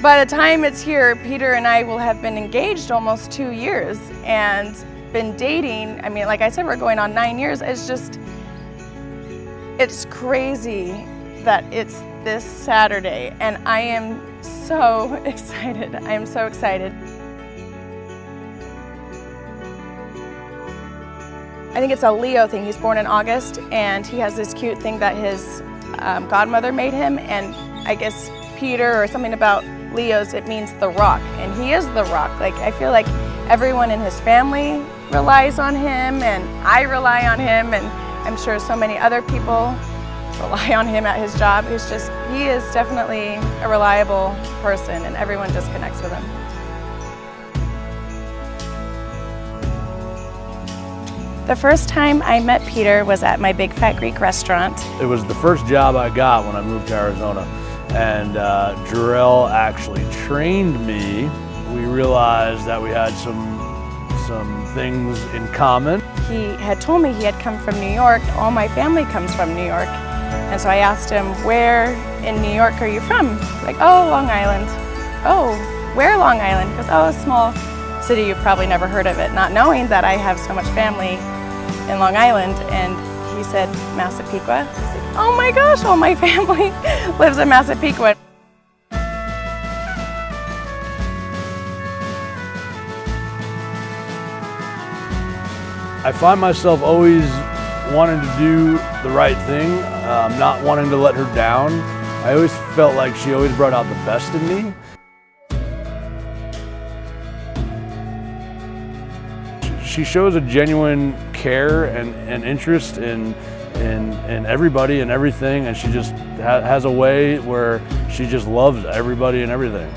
By the time it's here, Peter and I will have been engaged almost 2 years and been dating. I mean, like I said, we're going on 9 years. It's just, it's crazy that it's this Saturday, and I am so excited. I am so excited. I think it's a Leo thing. He's born in August, and he has this cute thing that his godmother made him, and I guess Peter or something about Leos, it means the rock, and he is the rock. Like, I feel like everyone in his family relies on him, and I rely on him, and I'm sure so many other people rely on him at his job. He's just, he is definitely a reliable person, and everyone just connects with him. The first time I met Peter was at my Big Fat Greek restaurant. It was the first job I got when I moved to Arizona, and Jarelle actually trained me. We realized that we had some things in common. He had told me he had come from New York. All my family comes from New York. And so I asked him, where in New York are you from? Like, oh, Long Island. Oh, where Long Island? Because, oh, a small city, you've probably never heard of it, not knowing that I have so much family in Long Island. And he said, Massapequa. I said, oh my gosh, all my family lives in Massapequa. I find myself always wanting to do the right thing, not wanting to let her down. I always felt like she always brought out the best in me. She shows a genuine care and interest in everybody and everything, and she just has a way where she just loves everybody and everything.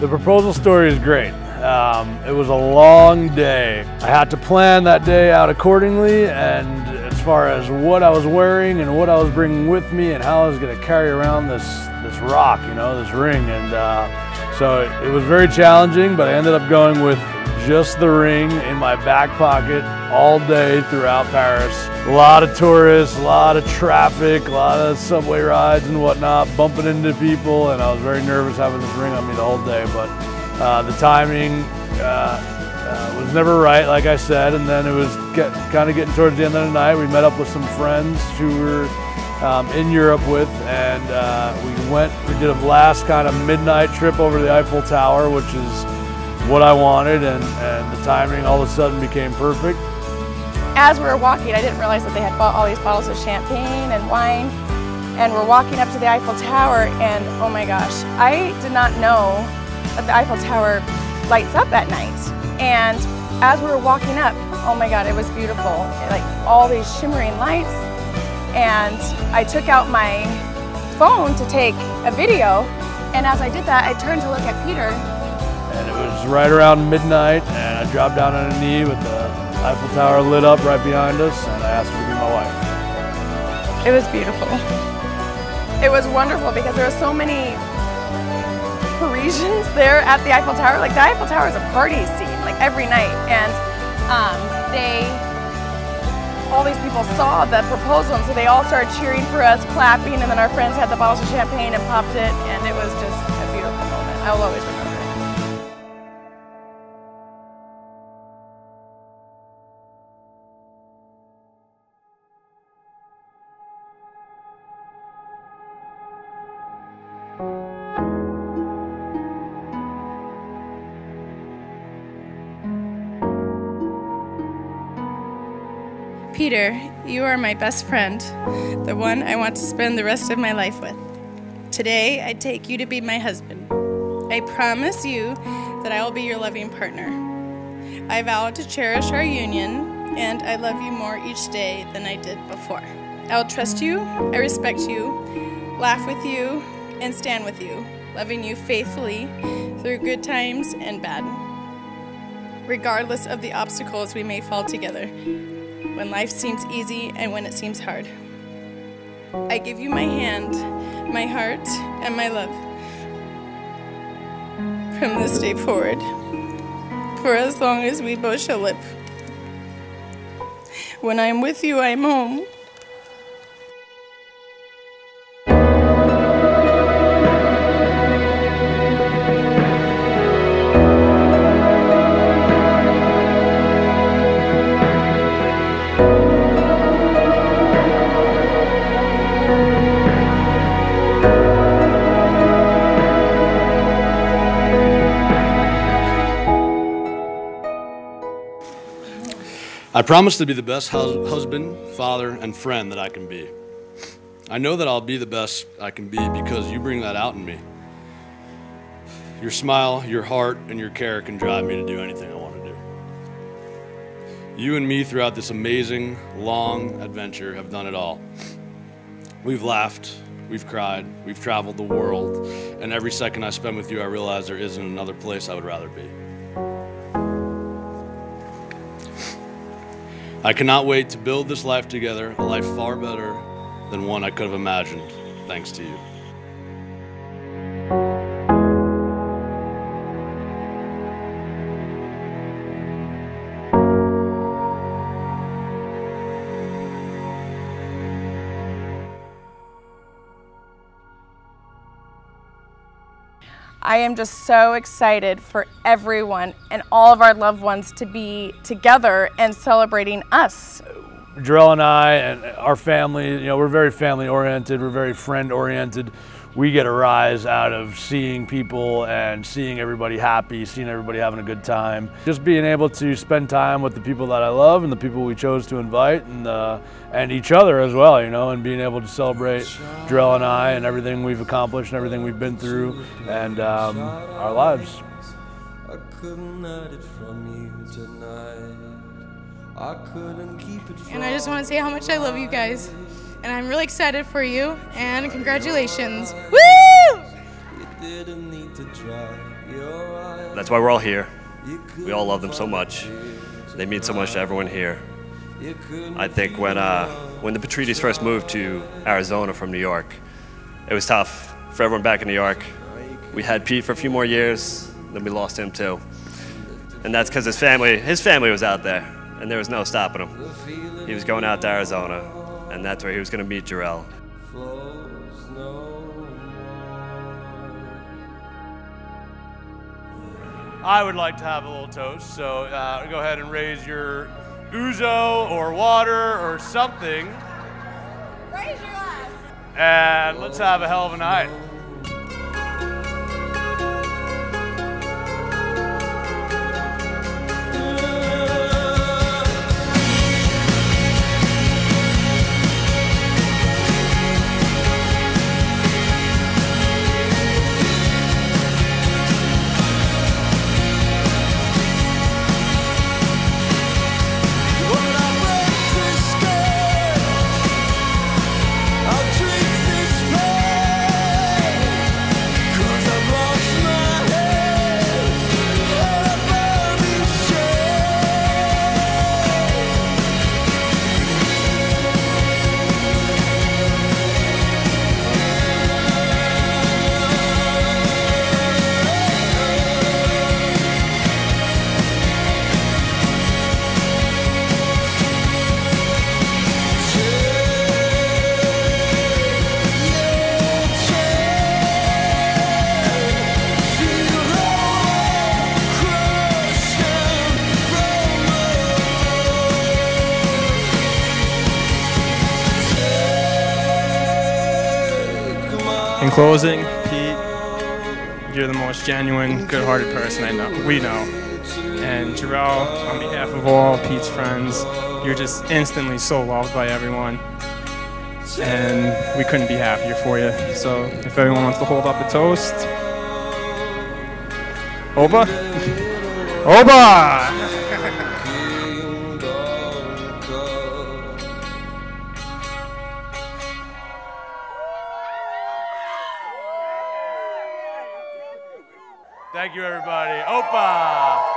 The proposal story is great. It was a long day. I had to plan that day out accordingly, and as far as what I was wearing and what I was bringing with me and how I was going to carry around this rock, you know, this ring. And so it was very challenging, but I ended up going with just the ring in my back pocket all day throughout Paris. A lot of tourists, a lot of traffic, a lot of subway rides and whatnot, bumping into people, and I was very nervous having this ring on me the whole day, but the timing was never right, like I said, and then it was kind of getting towards the end of the night. We met up with some friends who were in Europe with, and we did a last kind of midnight trip over the Eiffel Tower, which is what I wanted, and the timing all of a sudden became perfect. As we were walking, I didn't realize that they had bought all these bottles of champagne and wine, and we're walking up to the Eiffel Tower, and oh my gosh, I did not know that the Eiffel Tower lights up at night. And as we were walking up, oh my God, it was beautiful. Like all these shimmering lights. And I took out my phone to take a video. And as I did that, I turned to look at Peter. And it was right around midnight, and I dropped down on a knee with the Eiffel Tower lit up right behind us, and I asked her to be my wife. It was beautiful. It was wonderful because there were so many Parisians there at the Eiffel Tower. Like, the Eiffel Tower is a party scene, like every night. And all these people saw the proposal, and so they all started cheering for us, clapping, and then our friends had the bottles of champagne and popped it, and it was just a beautiful moment. I will always remember it. Peter, you are my best friend, the one I want to spend the rest of my life with. Today, I take you to be my husband. I promise you that I will be your loving partner. I vow to cherish our union, and I love you more each day than I did before. I will trust you, I respect you, laugh with you, and stand with you, loving you faithfully through good times and bad, regardless of the obstacles we may fall together, when life seems easy and when it seems hard. I give you my hand, my heart, and my love from this day forward, for as long as we both shall live. When I am with you, I am home. I promise to be the best husband, father, and friend that I can be. I know that I'll be the best I can be because you bring that out in me. Your smile, your heart, and your care can drive me to do anything I want to do. You and me throughout this amazing, long adventure have done it all. We've laughed, we've cried, we've traveled the world, and every second I spend with you I realize there isn't another place I would rather be. I cannot wait to build this life together, a life far better than one I could have imagined, thanks to you. I am just so excited for everyone and all of our loved ones to be together and celebrating us. Jarelle and I and our family, you know, we're very family oriented, we're very friend oriented. We get a rise out of seeing people and seeing everybody happy, seeing everybody having a good time. Just being able to spend time with the people that I love and the people we chose to invite and each other as well, you know, and being able to celebrate Jarelle and I and everything we've accomplished and everything we've been through and our lives. I couldn't hide it from you tonight. I couldn't keep it from. And I just want to say how much I love you guys. And I'm really excited for you, and congratulations. Woo! That's why we're all here. We all love them so much. They mean so much to everyone here. I think when the Petridis first moved to Arizona from New York, it was tough for everyone back in New York. We had Pete for a few more years, then we lost him too. And that's because his family was out there, and there was no stopping him. He was going out to Arizona. And that's where he was going to meet Jarelle. I would like to have a little toast, so go ahead and raise your ouzo or water or something. Raise your glass. And let's have a hell of a night. In closing, Pete, you're the most genuine, good-hearted person I know, we know. And Jarelle, on behalf of all Pete's friends, you're just instantly so loved by everyone. And we couldn't be happier for you. So if everyone wants to hold up a toast. Oba? Oba! Thank you, everybody. Opa!